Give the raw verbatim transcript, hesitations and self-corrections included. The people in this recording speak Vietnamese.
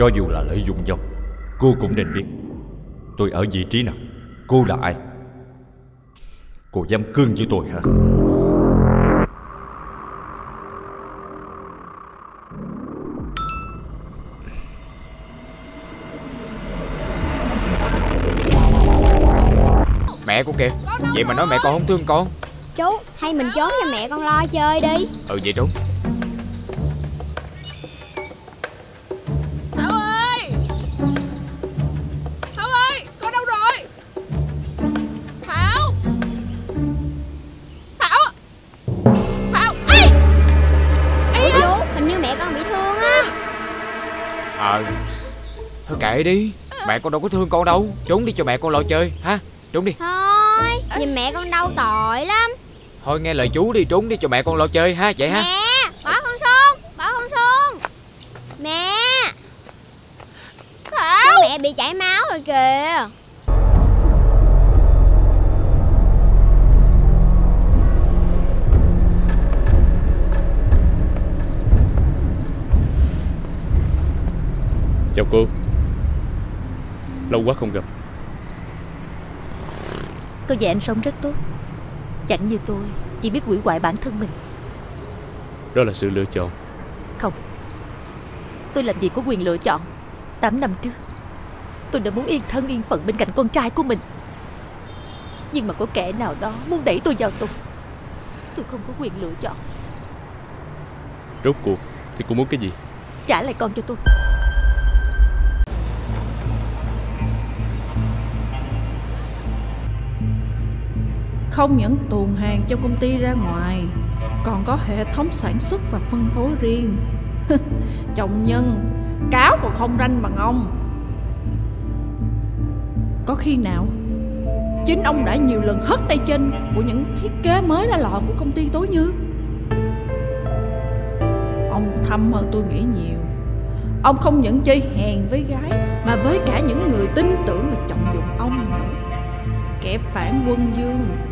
Cho dù là lợi dụng dòng, cô cũng nên biết tôi ở vị trí nào, cô là ai. Cô dám cương với tôi hả? Mẹ của kìa. Vậy mà nói mẹ con không thương con. Chú, hay mình trốn cho mẹ con lo chơi đi. Ừ vậy trốn. Thảo ơi, Thảo ơi, con đâu rồi? Thảo, Thảo, Thảo. Ê, ê, chú, hình như mẹ con bị thương á. Ờ, à, thôi kệ đi, mẹ con đâu có thương con đâu. Trốn đi cho mẹ con lo chơi, ha. Trốn đi. Thôi, nhìn mẹ con đau tội lắm. Thôi nghe lời chú đi, trốn đi cho mẹ con lo chơi ha, vậy ha. Mẹ, bỏ con xuống, bỏ con xuống. Mẹ Thảo, mẹ bị chảy máu rồi kìa. Chào cô. Lâu quá không gặp. Tôi và anh sống rất tốt. Chẳng như tôi chỉ biết hủy hoại bản thân mình. Đó là sự lựa chọn. Không, tôi làm gì có quyền lựa chọn. Tám năm trước tôi đã muốn yên thân yên phận bên cạnh con trai của mình, nhưng mà có kẻ nào đó muốn đẩy tôi vào tù. Tôi không có quyền lựa chọn. Rốt cuộc thì cô muốn cái gì? Trả lại con cho tôi. Không những tuồn hàng trong công ty ra ngoài, còn có hệ thống sản xuất và phân phối riêng. Chồng nhân, cáo còn không ranh bằng ông. Có khi nào chính ông đã nhiều lần hất tay chân của những thiết kế mới ra lò của công ty Tối Như? Ông thâm hơn tôi nghĩ nhiều. Ông không những chơi hèn với gái mà với cả những người tin tưởng và trọng dụng ông nữa. Kẻ phản quân dương